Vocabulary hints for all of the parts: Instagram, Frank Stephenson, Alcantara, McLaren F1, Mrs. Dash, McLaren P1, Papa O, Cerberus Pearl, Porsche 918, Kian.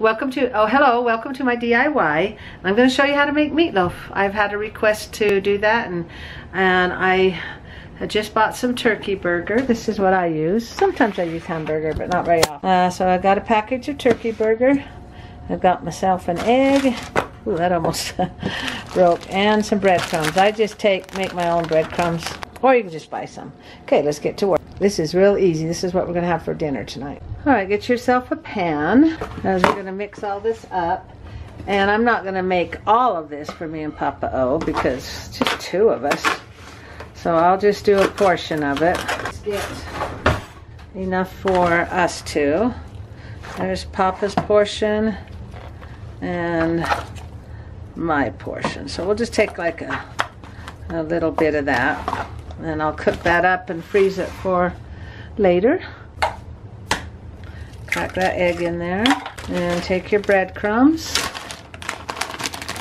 Welcome to my DIY. I'm going to show you how to make meatloaf. I've had a request to do that, and I just bought some turkey burger. This is what I use. Sometimes I use hamburger, but not very often. So I got a package of turkey burger. I've got myself an egg. Ooh, that almost broke. And some breadcrumbs. I just make my own breadcrumbs, or you can just buy some. Okay, let's get to work. This is real easy. This is what we're going to have for dinner tonight. All right, get yourself a pan. We're going to mix all this up. And I'm not going to make all of this for me and Papa O because it's just two of us. So I'll just do a portion of it. Let's get enough for us two. There's Papa's portion and my portion. So we'll just take like a little bit of that. And I'll cook that up and freeze it for later. Crack that egg in there. And take your breadcrumbs.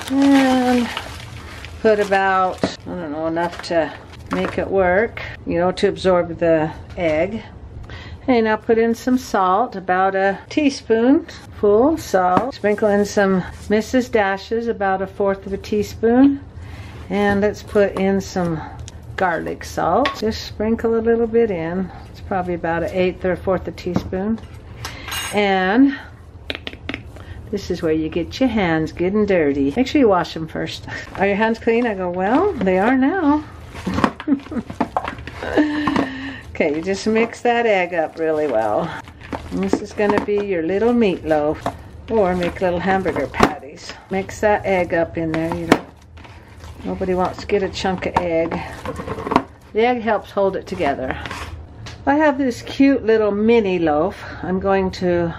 And put about, I don't know, enough to make it work. You know, to absorb the egg. And now put in some salt, about a teaspoonful salt. Sprinkle in some Mrs. Dash's, about 1/4 teaspoon. And let's put in some garlic salt. Just sprinkle a little bit in. It's probably about 1/8 or 1/4 teaspoon. And this is where you get your hands good and dirty. Make sure you wash them first. Are your hands clean? I go, well, they are now. Okay, you just mix that egg up really well. And this is going to be your little meatloaf, or make little hamburger patties. Mix that egg up in there. Nobody wants to get a chunk of egg. The egg helps hold it together. I have this cute little mini loaf. I'm going to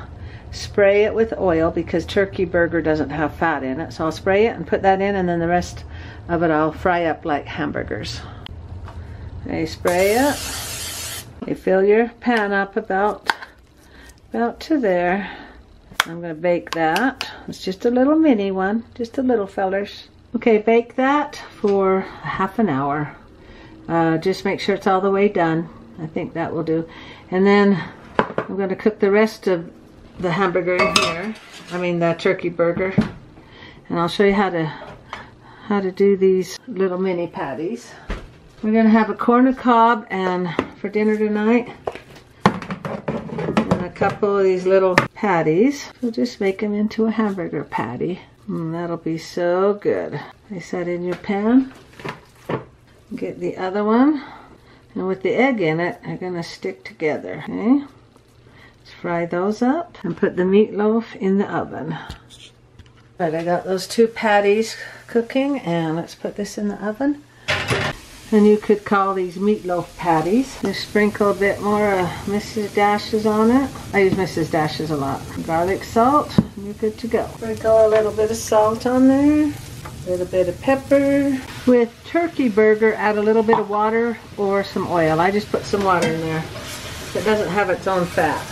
spray it with oil because turkey burger doesn't have fat in it. So I'll spray it and put that in, and then the rest of it I'll fry up like hamburgers. You spray it. You fill your pan up about to there. I'm going to bake that. It's just a little mini one, just a little fellers. Okay, bake that for half an hour. Just make sure it's all the way done. I think that will do. And then I'm going to cook the rest of the hamburger in here. I mean the turkey burger. And I'll show you how to do these little mini patties. We're going to have a corn cob and for dinner tonight. And a couple of these little patties. We'll just make them into a hamburger patty. That'll be so good. Place that in your pan. Get the other one. And with the egg in it, they're going to stick together. Okay? Let's fry those up and put the meatloaf in the oven. All right, I got those two patties cooking, and let's put this in the oven. And you could call these meatloaf patties. Just sprinkle a bit more of Mrs. Dash's on it. I use Mrs. Dash's a lot. Garlic salt. You're good to go. Sprinkle a little bit of salt on there, a little bit of pepper. With turkey burger, add a little bit of water or some oil. I just put some water in there. It doesn't have its own fat.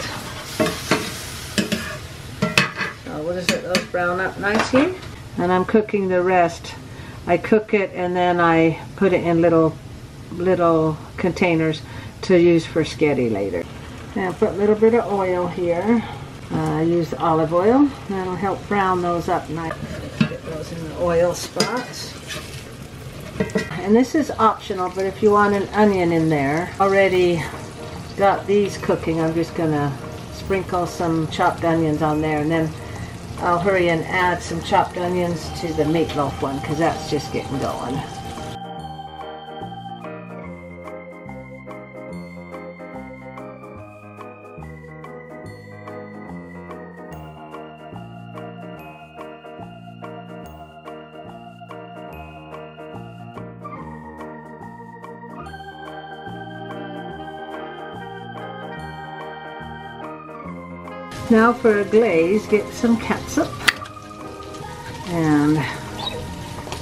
So we'll just let those brown up nicely. And I'm cooking the rest. I cook it and then I put it in little containers to use for sketty later. Now put a little bit of oil here. I use olive oil. That'll help brown those up nice. Get those in the oil spots. And this is optional, but if you want an onion in there, already got these cooking. I'm just gonna sprinkle some chopped onions on there, and then I'll hurry and add some chopped onions to the meatloaf one because that's just getting going. Now for a glaze, get some catsup and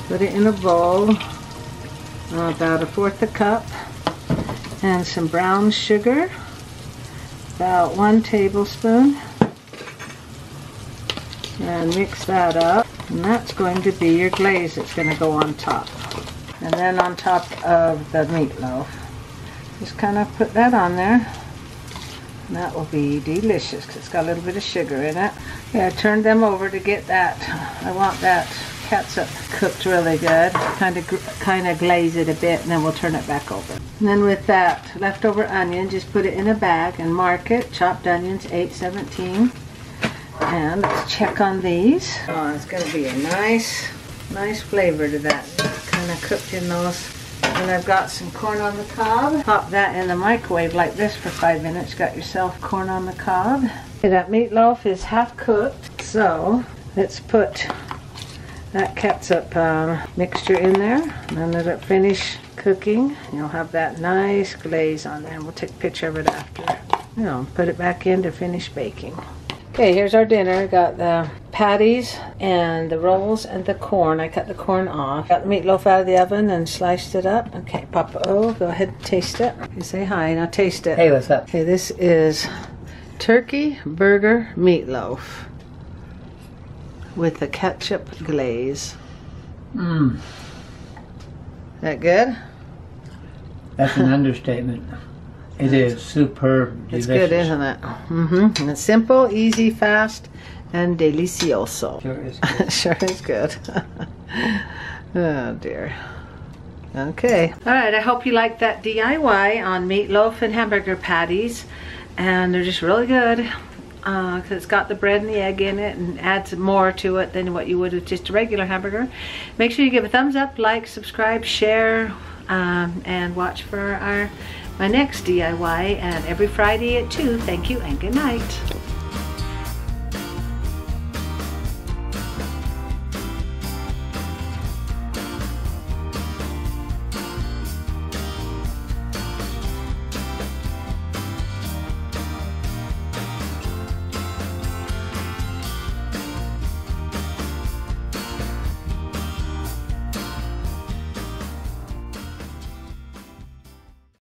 put it in a bowl, about 1/4 cup, and some brown sugar, about 1 tablespoon, and mix that up, and that's going to be your glaze that's going to go on top, and then on top of the meatloaf. Just kind of put that on there. That will be delicious because it's got a little bit of sugar in it. Yeah, I turned them over to get that. I want that catsup cooked really good. Kind of glaze it a bit, and then we'll turn it back over. And then with that leftover onion, just put it in a bag and mark it. Chopped onions, 8/17. And let's check on these. Oh, it's going to be a nice flavor to that. Kind of cooked in those. And I've got some corn on the cob. Pop that in the microwave like this for 5 minutes. Got yourself corn on the cob. Okay, that meatloaf is half cooked. So let's put that catsup mixture in there. And then let it finish cooking. You'll have that nice glaze on there. And we'll take a picture of it after. You know, put it back in to finish baking. Okay, here's our dinner. Got the patties and the rolls and the corn. I cut the corn off. Got the meatloaf out of the oven and sliced it up. Okay, Papa O, go ahead and taste it. You say hi, now taste it. Hey, what's up? Okay, this is turkey burger meatloaf with the ketchup glaze. Mmm. That good? That's an understatement. It is superb, delicious. It's good, isn't it? Mm-hmm. And it's simple, easy, fast, and delicioso. Sure is good. Sure is good. Oh, dear. Okay. All right, I hope you liked that DIY on meatloaf and hamburger patties. And they're just really good. Because it's got the bread and the egg in it and adds more to it than what you would with just a regular hamburger. Make sure you give a thumbs up, like, subscribe, share, and watch for my next DIY, and every Friday at 2. Thank you and good night.